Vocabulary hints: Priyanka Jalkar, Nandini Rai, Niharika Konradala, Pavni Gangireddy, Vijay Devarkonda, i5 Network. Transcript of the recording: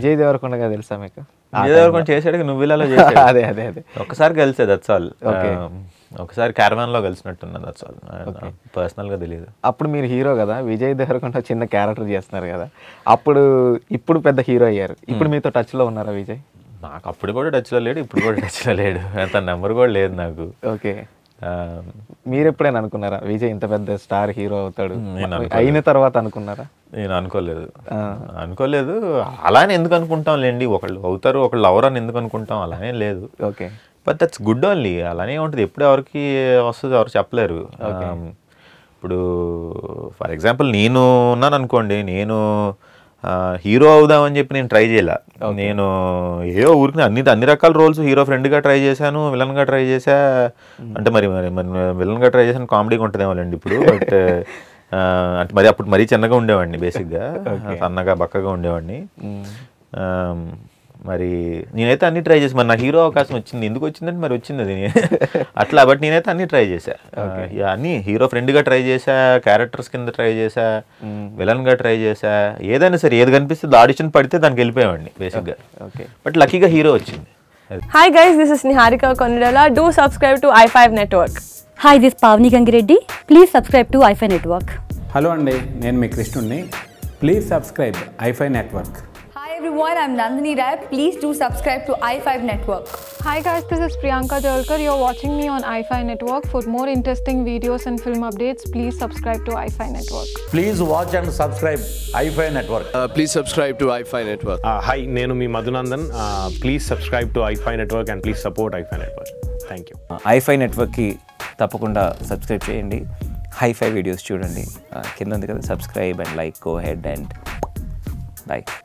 Vijay Devarkonda ga telusa meeku Vijay Devarkonda chesadu novilla lo chesadu ade ade ade okasari kalise that's all okay okasari caravan lo kalusinattunna that's all personal ga teliyadu appudu meer hero kada Vijay Devarkonda chinna character chestunaru kada appudu ippudu pedda hero ayyaru ippudu meeto touch lo unnara Vijay నాకు అప్పుడు కూడా touch లో లేడు ఇప్పుడు కూడా touch లో లేడు అంత నెంబర్ కూడా లేదు నాకు ఓకే మీరు ఎప్పుడైనా అనుకున్నారా విజయ్ ఇంత పెద్ద స్టార్ హీరో అవుతాడు అయిన తర్వాత అనుకున్నారా నేను అనుకోలేదు అలానే ఎందుకు అనుకుంటాం లేండి ఒకళ్ళు అవుతారు ఒకళ్ళు అవరని ఎందుకు అనుకుంటాం అలానే లేదు okay but that's good only అలానే ఉంటుంది ఎప్పుడు ఎవరికి వస్తుంది ఎవరు చెప్పలేరు ఇప్పుడు ఫర్ ఎగ్జాంపుల్ నేను ఉన్నాను అనుకోండి నేను హీరో అవుదామని చెప్పి నేను ట్రై చేయలే నేను ఏదో ఊరికి అన్ని రకాల రోల్స్ హీరో ఫ్రెండ్గా ట్రై చేశాను విలన్గా ట్రై చేశా అంటే మరి మరి విలన్గా ట్రై చేశాను కామెడీగా ఉంటుందేమోలేండి ఇప్పుడు బట్ అంటే మరి అప్పుడు మరీ చిన్నగా ఉండేవాడిని బేసిక్గా సన్నగా బక్కగా ఉండేవాడిని మరి నేనైతే అన్ని ట్రై చేసి మరి నా హీరో అవకాశం వచ్చింది ఎందుకు వచ్చిందంటే మరి వచ్చింది అది అట్లా బట్ నేనైతే అన్ని ట్రై చేశా అన్ని హీరో ఫ్రెండ్గా ట్రై చేశా క్యారెక్టర్స్ కింద ట్రై చేశా విలన్గా ట్రై చేశా ఏదైనా సరే ఏది కనిపిస్తుంది ఆడిషన్ పడితే దానికి వెళ్ళిపోయామండి బేసిక్గా బట్ లక్కీగా హీరో వచ్చింది Hi guys, this is Niharika Konradala. Do subscribe to i5 Network. Hi, this is Pavni Gangireddy. Please subscribe to i5 Network. Hello అండి నేను మీ కృష్ణుని Please subscribe i5 Network. Hi everyone, I'm Nandini Rai. Please do subscribe to i5 Network. Hi guys, this is Priyanka Jalkar. You're watching me on i5 Network. For more interesting videos and film updates, please subscribe to i5 Network. Please watch and subscribe i5 Network. Please subscribe to i5 Network. Hi, Nenu Mi Madhunandan. Please subscribe to i5 Network and please support i5 Network. Thank you. i5 Network ki tapakunda subscribe cheyandi. Hi5 videos chudandi. Kinda undi kada subscribe and like go ahead and like.